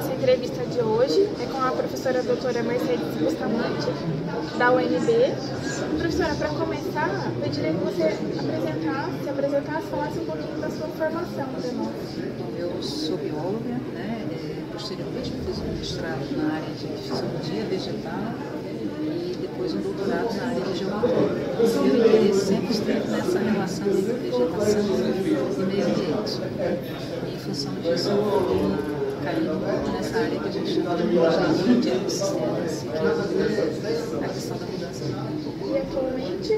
nossa entrevista de hoje é com a professora doutora Mercedes Bustamante, da UNB. Professora, para começar, eu diria que você se apresentasse, falasse um pouquinho da sua formação para nós. Eu sou bióloga, né? Posteriormente fiz um mestrado na área de fisiologia vegetal e depois um doutorado na área de geomorfologia. Meu interesse sempre esteve nessa relação entre vegetação e meio ambiente. E em função disso, eu caí um pouco nessa área que a gente chama de engenharia de ecossistemas, que é a questão da mudança climática. E atualmente,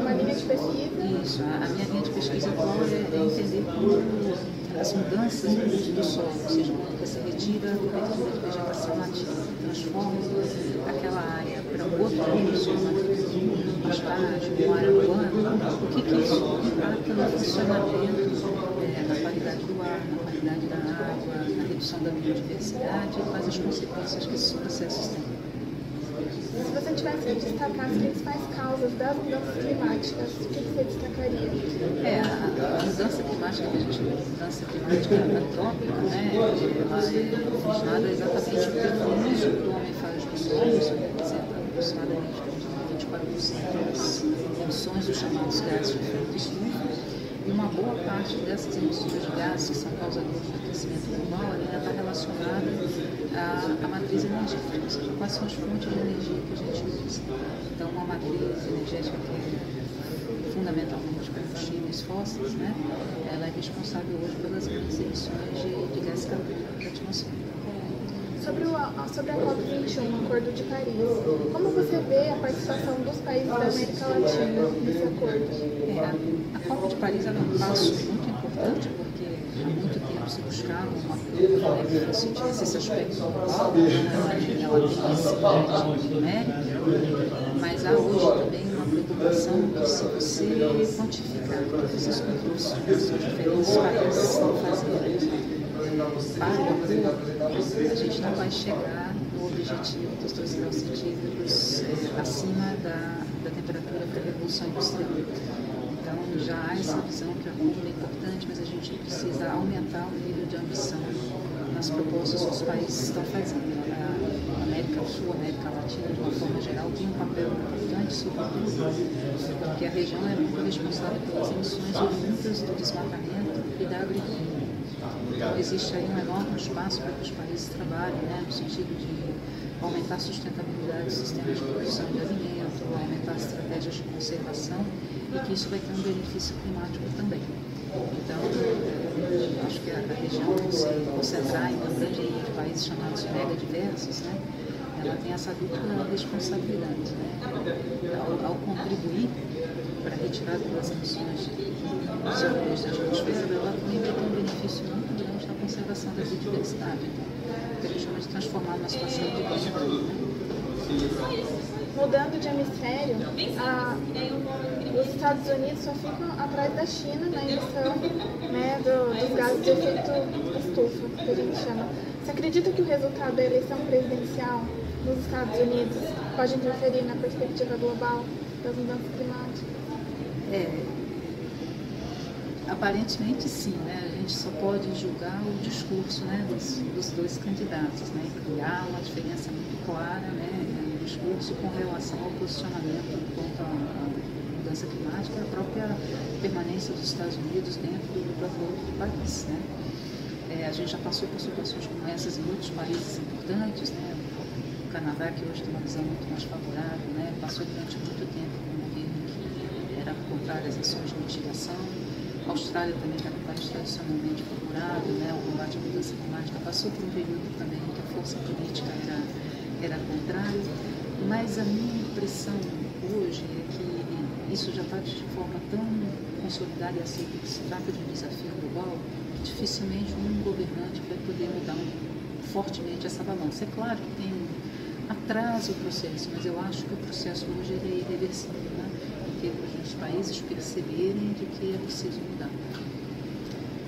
uma linha de pesquisa? Isso, a minha linha de pesquisa atual é entender como as mudanças do solo, ou seja, quando você retira a cobertura de vegetação nativa, transforma aquela área para um outro uso, um estágio, uma área urbana, o que isso impacta no funcionamento, na qualidade do ar, na qualidade da água, na redução da biodiversidade e quais as consequências que esses processos têm. Se você tivesse que destacar as principais causas das mudanças climáticas, o que você destacaria? A mudança climática, que a gente chama de mudança climática antrópica, né, ela é originada exatamente pelo uso que o homem faz do solo, isso representa aproximadamente 24% das emissões dos chamados gases de efeito estufa. E uma boa parte dessas emissões de gases que são causadoras do aquecimento global está relacionada à matriz energética, ou seja, quais são as fontes de energia que a gente usa. Então, uma matriz energética que é fundamentalmente combustíveis fósseis, né? Ela é responsável hoje pelas grandes emissões de gás carbônico da atmosfera. Sobre a COP21, o Acordo de Paris, como você vê a participação dos países da América Latina nesse acordo? A COP de Paris é um passo muito importante, porque há muito tempo se buscava um acordo que tivesse esse aspecto global, ela tem esse numérico, mas há hoje também uma preocupação que, se você quantificar todos esses compromissos que os diferentes países estão fazendo, a gente não vai chegar no objetivo dos 2 graus centígrados acima da temperatura para a Revolução Industrial. Então, já há essa visão que a COP é importante, mas a gente precisa aumentar o nível de ambição nas propostas que os países estão fazendo. A América do Sul, a América Latina, de uma forma geral, tem um papel importante, sobretudo porque a região é muito responsável pelas emissões oriundas do desmatamento e da agricultura. Então, existe aí um enorme espaço para que os países trabalhem, né, no sentido de aumentar a sustentabilidade dos sistemas de produção de alimento, aumentar as estratégias de conservação e que isso vai ter um benefício climático também. Então, acho que a região se concentrar em uma grande linha de países chamados de megadiversos, né, ela tem essa dupla responsabilidade, né, ao contribuir para a retirada das emissões do seu custo de atmosfera, ela implica um benefício muito grande na conservação da biodiversidade, que a gente chama de transformar uma situação de consumo. Mudando de hemisfério, os Estados Unidos só ficam atrás da China na emissão, né, dos gases de efeito estufa, que a gente chama. Você acredita que o resultado da eleição presidencial nos Estados Unidos pode interferir na perspectiva global das mudanças climáticas? Aparentemente sim, né? A gente só pode julgar o discurso, né, dos dois candidatos, né? E há uma diferença muito clara, né, no discurso com relação ao posicionamento quanto à mudança climática e a própria permanência dos Estados Unidos dentro do Acordo de Paris, né? A gente já passou por situações como essas em outros países importantes, né? O Canadá, que hoje tem uma visão muito mais favorável, né, passou durante muito tempo com um governo que era contrário às ações de mitigação. A Austrália também, que é um país tradicionalmente favorável, né, ao combate à mudança climática, passou por um período também em que a força política era contrária. Mas a minha impressão hoje é que isso já está de forma tão consolidada e aceita que se trata de um desafio global que dificilmente um governante vai poder mudar fortemente essa balança. É claro que tem atrasa o processo, mas eu acho que o processo hoje é irreversível, né, em termos dos países perceberem de que é preciso mudar.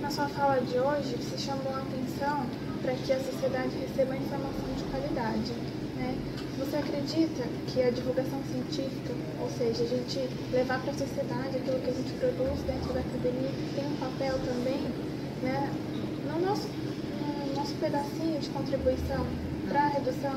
Na sua fala de hoje, você chamou a atenção para que a sociedade receba informação de qualidade, né? Você acredita que a divulgação científica, ou seja, a gente levar para a sociedade aquilo que a gente produz dentro da academia, tem um papel também, né, no nosso pedacinho de contribuição para a redução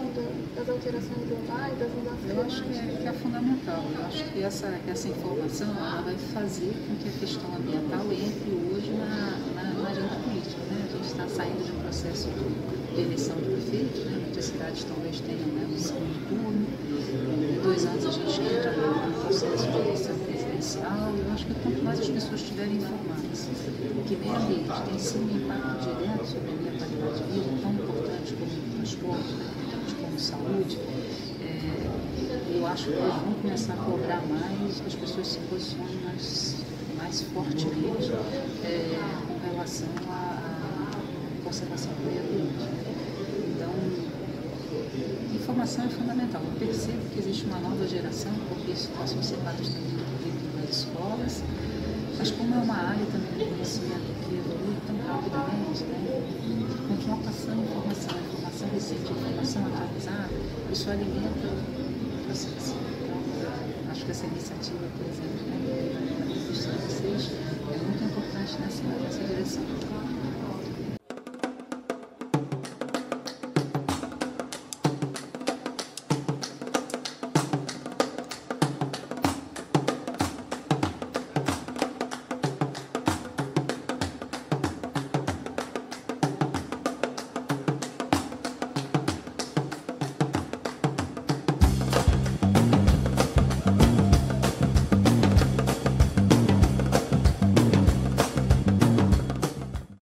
das alterações globais, das mudanças climáticas? Eu acho que é fundamental. Eu acho que essa informação ela vai fazer com que a questão ambiental entre hoje na agenda política. Né? A gente está saindo de um processo de eleição de prefeito, né? Muitas cidades talvez tenham eleição de turno. Em 2 anos a gente entra no processo de eleição presidencial. Eu acho que quanto mais as pessoas estiverem informadas que meio ambiente tem sim um impacto direto sobre a minha qualidade de vida, tão importante como transporte, como saúde, eu acho que eles vão começar a cobrar mais, que as pessoas se posicionem mais fortemente com relação à conservação do meio ambiente. Então, informação é fundamental. Eu percebo que existe uma nova geração, porque isso está sociedade dentro das escolas, mas como é uma área também de conhecimento que evolui tão rapidamente, né? Continuar passando informação recente, informação atualizada, isso alimenta o processo. Então, acho que essa iniciativa, por exemplo, né, da presença de vocês, é muito importante nessa direção.